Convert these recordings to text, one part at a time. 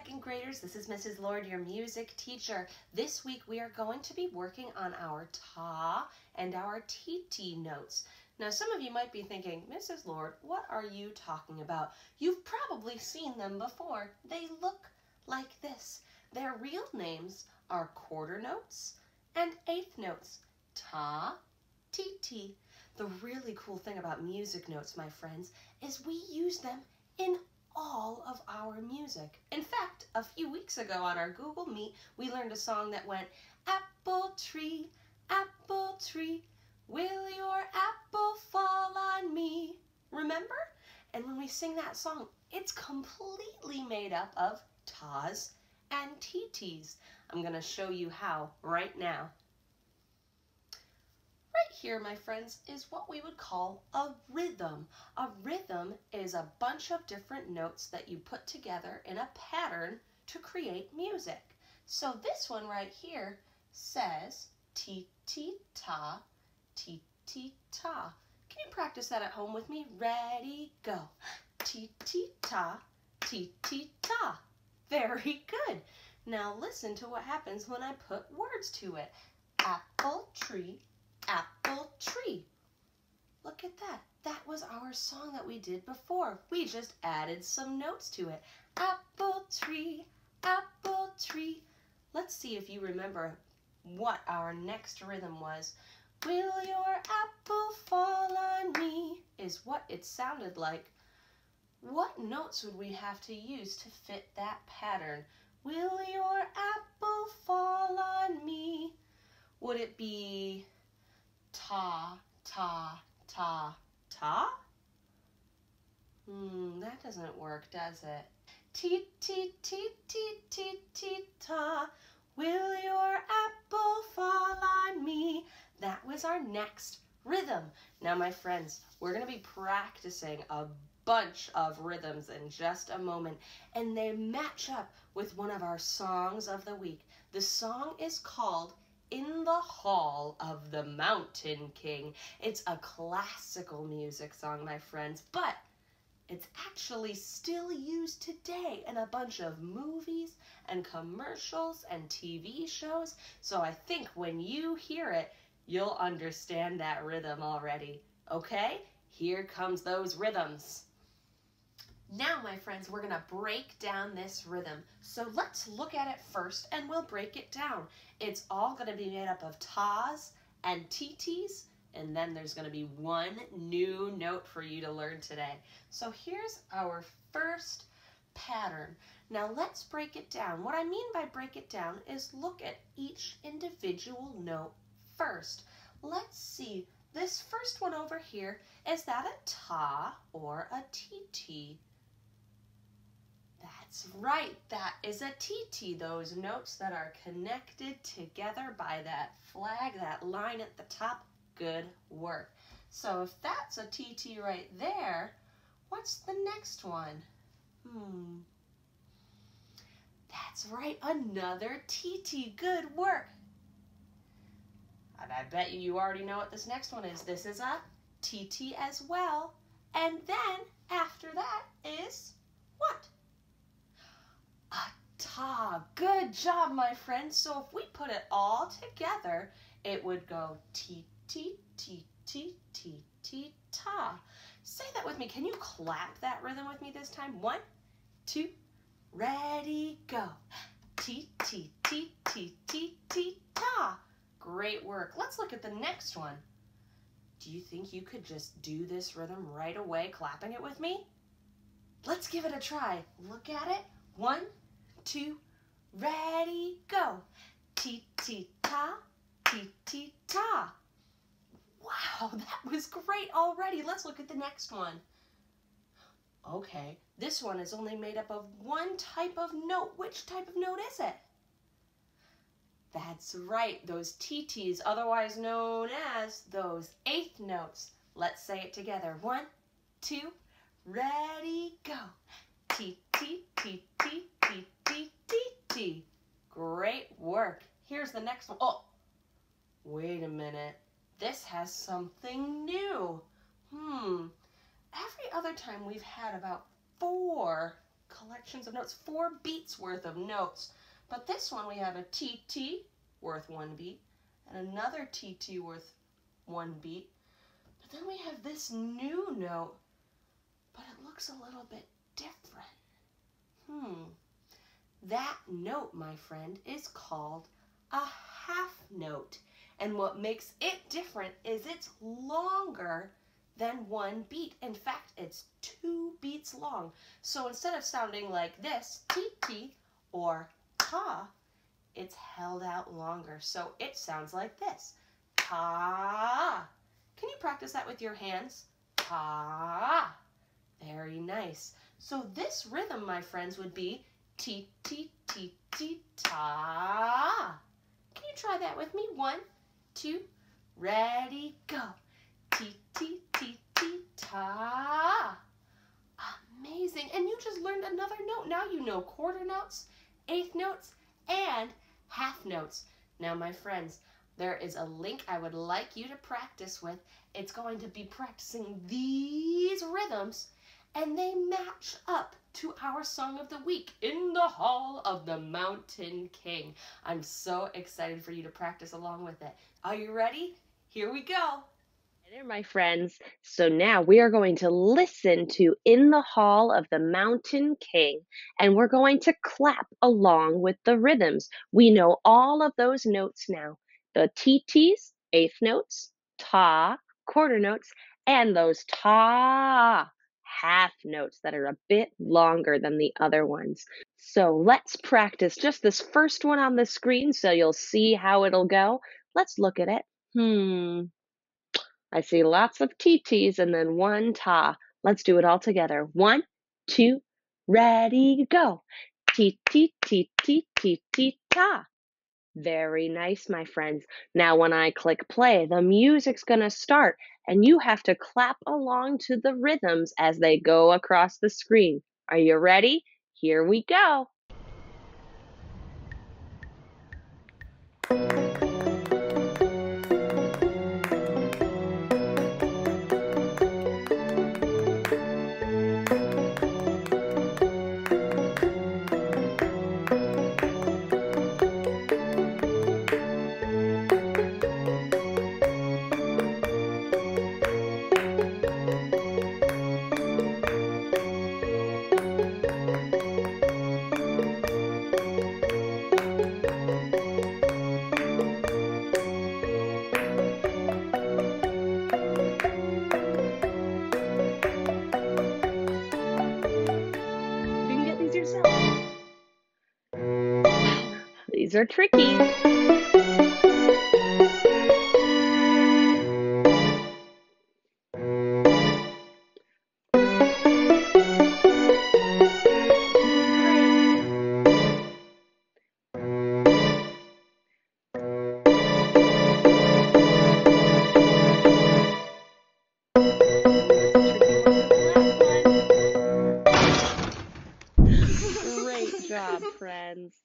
second graders, this is Mrs. Lord, your music teacher. This week we are going to be working on our ta and our tt notes. Now some of you might be thinking, Mrs. Lord, what are you talking about? You've probably seen them before. They look like this. Their real names are quarter notes and eighth notes, ta, tt. The really cool thing about music notes, my friends, is we use them in all of our music. In fact, a few weeks ago on our Google Meet, we learned a song that went, apple tree, will your apple fall on me? Remember? And when we sing that song, it's completely made up of tas and tts. I'm gonna show you how right now. Right here, my friends, is what we would call a rhythm. A rhythm is a bunch of different notes that you put together in a pattern to create music. So this one right here says ti-ti-ta, ti-ti-ta. Can you practice that at home with me? Ready, go. Ti-ti-ta, ti-ti-ta. Very good. Now listen to what happens when I put words to it. Apple tree, apple tree. Look at that. That was our song that we did before. We just added some notes to it. Apple tree, apple tree. Let's see if you remember what our next rhythm was. Will your apple fall on me is what it sounded like. What notes would we have to use to fit that pattern? Will your apple fall on me? Would it be ta, ta, ta, ta? That doesn't work, does it? Ti, ti, ti, ti, ti, ti, ta. Will your apple fall on me? That was our next rhythm. Now, my friends, we're going to be practicing a bunch of rhythms in just a moment, and they match up with one of our songs of the week. The song is called In the Hall of the Mountain King. It's a classical music song, my friends, but it's actually still used today in a bunch of movies and commercials and TV shows. So I think when you hear it, you'll understand that rhythm already. Okay? Here comes those rhythms. Now, my friends, we're gonna break down this rhythm. So let's look at it first and we'll break it down. It's all gonna be made up of tas and tts, and then there's gonna be one new note for you to learn today. So here's our first pattern. Now let's break it down. What I mean by break it down is look at each individual note first. Let's see, this first one over here, is that a ta or a tt? That's right, that is a tt, those notes that are connected together by that flag, that line at the top. Good work. So if that's a tt right there, what's the next one? That's right, another tt. Good work. And I bet you already know what this next one is. This is a tt as well. And then after that is what? A ta. Good job, my friend. So if we put it all together, it would go tt. T, T, T, T, T, ta. Say that with me. Can you clap that rhythm with me this time? 1, 2, ready, go. T, T, T, T, T, T, ta. Great work. Let's look at the next one. Do you think you could just do this rhythm right away, clapping it with me? Let's give it a try. Look at it. 1, 2, ready, go. T, T, ta, T, T, ta. Wow, that was great already. Let's look at the next one. Okay, this one is only made up of one type of note. Which type of note is it? That's right, those TTs, otherwise known as those eighth notes. Let's say it together. 1, 2, ready, go. T, T, T, T, T, T, T, T. Great work. Here's the next one. Oh, wait a minute. This has something new. Every other time we've had about 4 collections of notes, 4 beats worth of notes. But this one, we have a TT worth 1 beat and another TT worth 1 beat. But then we have this new note, but it looks a little bit different. That note, my friend, is called a half note. And what makes it different is it's longer than 1 beat. In fact, it's 2 beats long. So instead of sounding like this, TT or ta, it's held out longer. So it sounds like this, ta. Can you practice that with your hands? Ta. Very nice. So this rhythm, my friends, would be T, T, T, T, ta. Can you try that with me? 1, 2, ready, go. T, T, T, T, ta. Amazing. And you just learned another note. Now you know quarter notes, eighth notes, and half notes. Now, my friends, there is a link I would like you to practice with. It's going to be practicing these rhythms, and they match up to our song of the week, In the Hall of the Mountain King. I'm so excited for you to practice along with it. Are you ready? Here we go. Hey there, my friends. So now we are going to listen to In the Hall of the Mountain King, and we're going to clap along with the rhythms. We know all of those notes now. The TTs, eighth notes, ta, quarter notes, and those ta, half notes that are a bit longer than the other ones. So let's practice just this first one on the screen so you'll see how it'll go. Let's look at it. I see lots of TTs and then 1 ta. Let's do it all together. 1, 2, ready, go. T, T, T, T, T, T, ta. Very nice, my friends. Now when I click play, the music's gonna start and you have to clap along to the rhythms as they go across the screen. Are you ready? Here we go. These are tricky. Great job, friends.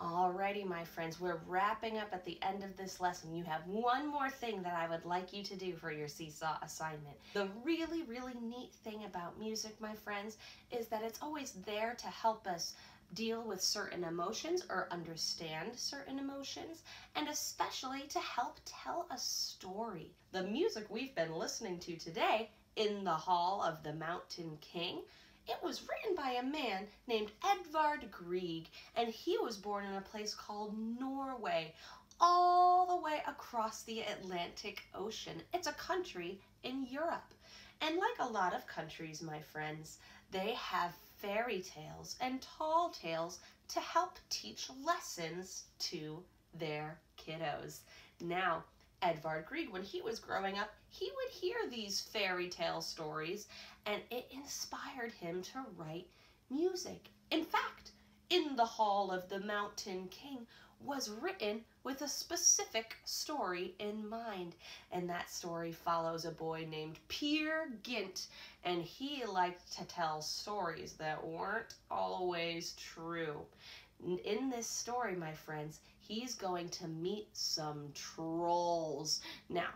Alrighty, my friends, we're wrapping up at the end of this lesson. You have one more thing that I would like you to do for your Seesaw assignment. The really, really neat thing about music, my friends, is that it's always there to help us deal with certain emotions or understand certain emotions, and especially to help tell a story. The music we've been listening to today, In the Hall of the Mountain King, it was written by a man named Edvard Grieg, and he was born in a place called Norway, all the way across the Atlantic Ocean. It's a country in Europe. And like a lot of countries, my friends, they have fairy tales and tall tales to help teach lessons to their kiddos. Now, Edvard Grieg, when he was growing up, he would hear these fairy tale stories, and it inspired him to write music. In fact, In the Hall of the Mountain King was written with a specific story in mind, and that story follows a boy named Peer Gynt, and he liked to tell stories that weren't always true. In this story, my friends, he's going to meet some trolls. Now,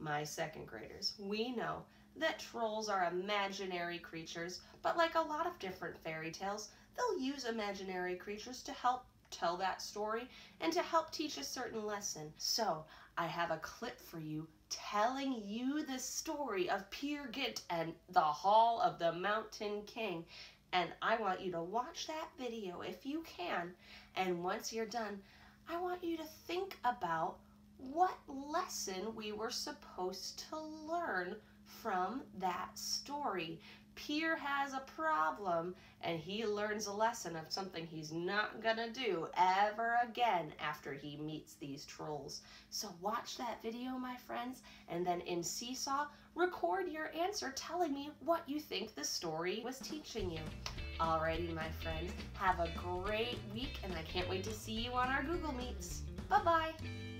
my second graders, we know that trolls are imaginary creatures, but like a lot of different fairy tales, they'll use imaginary creatures to help tell that story and to help teach a certain lesson. So I have a clip for you telling you the story of Peer Gynt and the Hall of the Mountain King. And I want you to watch that video if you can. And once you're done, I want you to think about what lesson we were supposed to learn from that story. Peer has a problem and he learns a lesson of something he's not gonna do ever again after he meets these trolls. So watch that video, my friends, and then in Seesaw, record your answer telling me what you think the story was teaching you. Alrighty, my friends, have a great week and I can't wait to see you on our Google Meets. Bye-bye.